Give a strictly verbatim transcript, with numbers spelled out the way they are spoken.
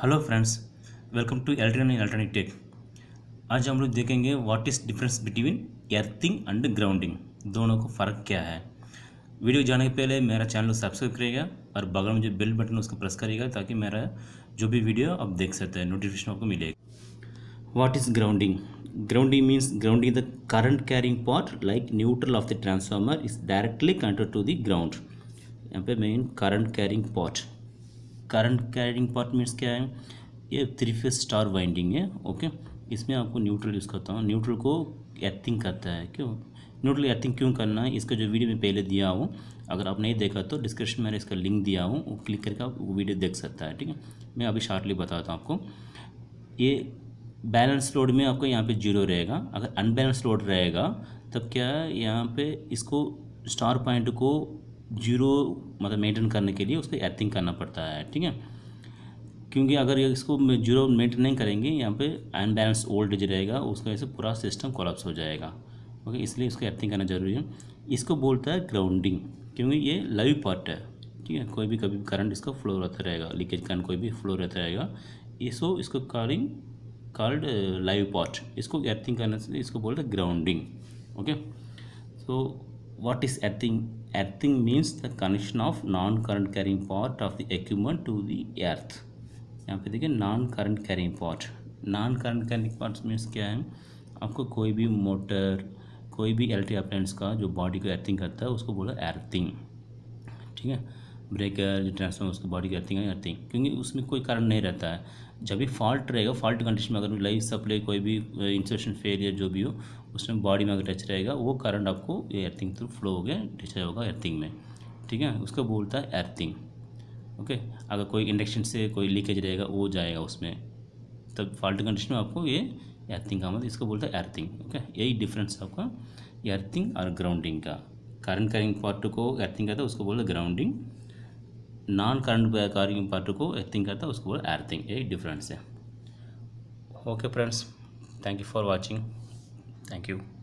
Hello friends, welcome to electrical and electronic tech. आज हम लोग देखेंगे what is difference between earthing and grounding, दोनों को फ़र्क क्या है। वीडियो जाने के पहले मेरा चैनल सब्सक्राइब करिएगा और बगल में जो बेल बटन उसको प्रेस करिएगा ताकि मेरा जो भी वीडियो आप देख सकते हैं नोटिफिकेशन आपको मिलेगा। What is grounding? Grounding means grounding the current carrying part like neutral of the transformer is directly connected to the ground. यहाँ पे main current carrying part, current carrying part means क्या है, ये थ्री फेज स्टार वाइंडिंग है। Okay, इसमें आपको neutral use करता हूँ। न्यूट्रल को अर्थिंग करता है। क्यों न्यूट्रल अर्थिंग क्यों करना है, इसका जो वीडियो में पहले दिया हूँ, अगर आप नहीं देखा तो डिस्क्रिप्शन में इसका लिंक दिया हूँ, वो क्लिक करके आप वो वीडियो देख सकता है। ठीक है, मैं अभी शार्टली बताता हूँ आपको। ये बैलेंस लोड में आपको यहाँ पर जीरो रहेगा, अगर अनबैलेंस लोड रहेगा तब क्या है, यहाँ पर इसको स्टार पॉइंट को जीरो मतलब मेंटेन करने के लिए उसको अर्थिंग करना पड़ता है। ठीक है, क्योंकि अगर इसको जीरो मेंटेन नहीं करेंगे यहाँ पे अनबैलेंस वोल्टेज रहेगा, उसका ऐसे पूरा सिस्टम कोलैप्स हो जाएगा। ओके, इसलिए इसको अर्थिंग करना जरूरी है। इसको बोलता है ग्राउंडिंग, क्योंकि ये लाइव पार्ट है। ठीक है, कोई भी कभी करंट इसका फ्लो रहता रहेगा, लीकेज करंट कोई भी फ्लो रहता रहेगा, इसको इसको कॉलिंग कॉल्ड लाइव पार्ट, इसको अर्थिंग करने से इसको बोलते हैं grounding. Okay, so what is earthing? Earthing means the connection of non current carrying part of the equipment to the earth। यहाँ पे देखिए non current carrying part, non current carrying parts means क्या है, आपको कोई भी मोटर कोई भी एलेक्ट्रिक अप्लायंस का जो बॉडी को अर्थिंग करता है उसको बोला अर्थिंग। ठीक है, ब्रेकर जो ट्रांसफार्मर उसकी बॉडी की अर्थिंग है अर्थिंग, क्योंकि उसमें कोई करंट नहीं रहता है। जब भी फॉल्ट रहेगा, फॉल्ट कंडीशन में अगर लाइव सप्लाई कोई भी इंसुलेशन फेलियर जो भी हो उसमें बॉडी में अगर टच रहेगा वो करंट आपको ये अर्थिंग थ्रू फ्लो हो गया टच होगा अर्थिंग में। ठीक है, उसको बोलता है अर्थिंग। ओके, अगर कोई इंडक्शन से कोई लीकेज रहेगा वो जाएगा उसमें, तब फॉल्ट कंडीशन में आपको ये अर्थिंग का मतलब इसको बोलता है अर्थिंग। ओके, यही डिफरेंस आपका ये अर्थिंग और ग्राउंडिंग का। करंट कैरिंग पार्ट को अर्थिंग करता है उसको बोलता है grounding, non current carrying part को अर्थिंग करता है उसको बोला अर्थिंग। यही डिफरेंस है। Okay friends, thank you for watching, thank you.